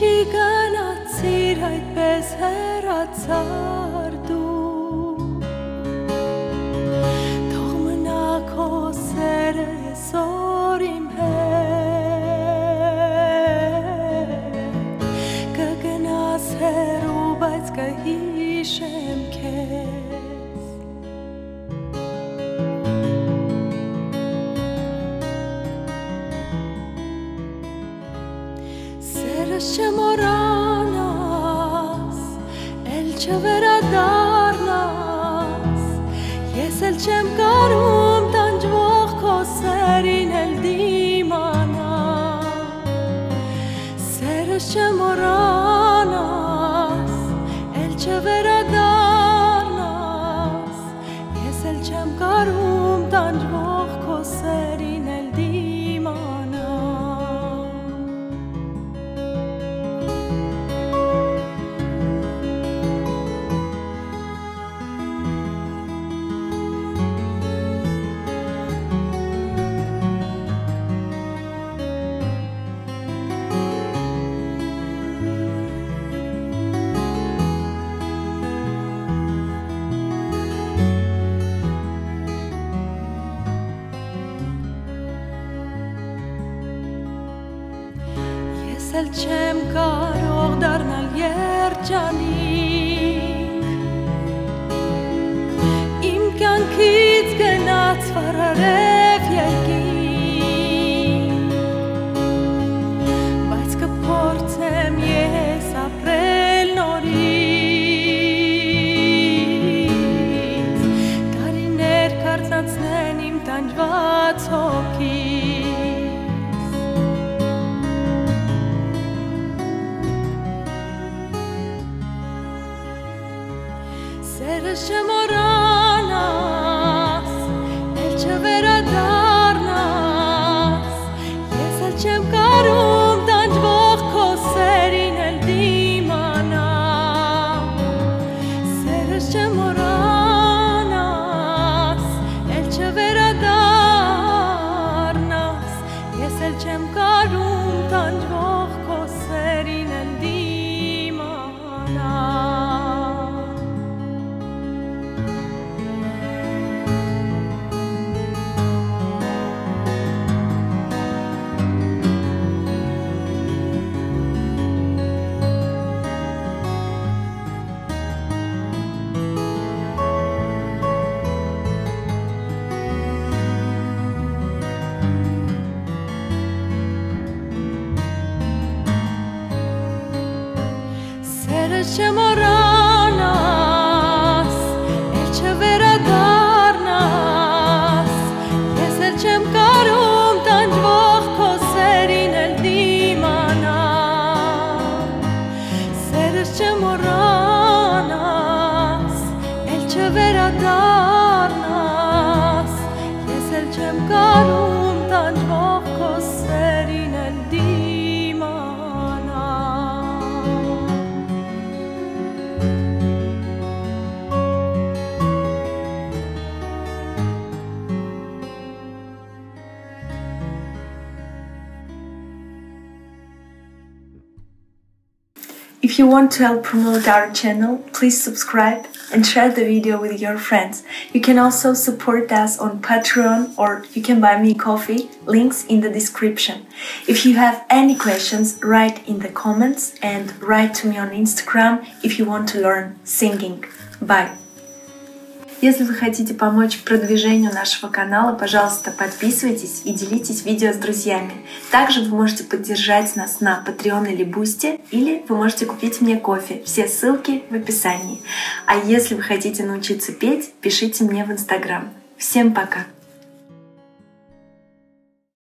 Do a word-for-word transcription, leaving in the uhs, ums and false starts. Չի գնացիր այդպես հեռացար դու, թող մնա քո սերը այսօր իմ հետ, կգնաս հեռու, բայց կհիշեմ քեզ։ Seres che moranas, el che veradarnas, yes el chem karum tanjvogh kho serin el dimana. Seres che moranas, el che veradarnas, yes el chem karum tanjvogh kho serin el dimana. Ես էլ չեմ կարող դառնալ երջանիկ, իմ կյանքից գնաց վառարև երկինք, բայց կփորձեմ ես ապրել նորից, տարիներ կարծացնեն իմ տանջված հոգիս։ Seres che moranas, el che veradarnas, yes el chem karum tanjvogh kho serin el dimana. Seres che moranas, el che veradarnas, yes el chem karum tanjvogh kho serin el dimana. Seres che moranas, el che veradarnas, yes el chem karum tanjvogh kho serin el dimana. Seres che moranas, el che veradarnas, yes el chem karum tanjvogh kho serin el dimana. If you want to help promote our channel, please subscribe and share the video with your friends. You can also support us on Patreon, or you can buy me coffee, links in the description. If you have any questions, write in the comments and write to me on Instagram if you want to learn singing. Bye! Если вы хотите помочь в продвижении нашего канала, пожалуйста, подписывайтесь и делитесь видео с друзьями. Также вы можете поддержать нас на Patreon или Boosty, или вы можете купить мне кофе. Все ссылки в описании. А если вы хотите научиться петь, пишите мне в Instagram. Всем пока!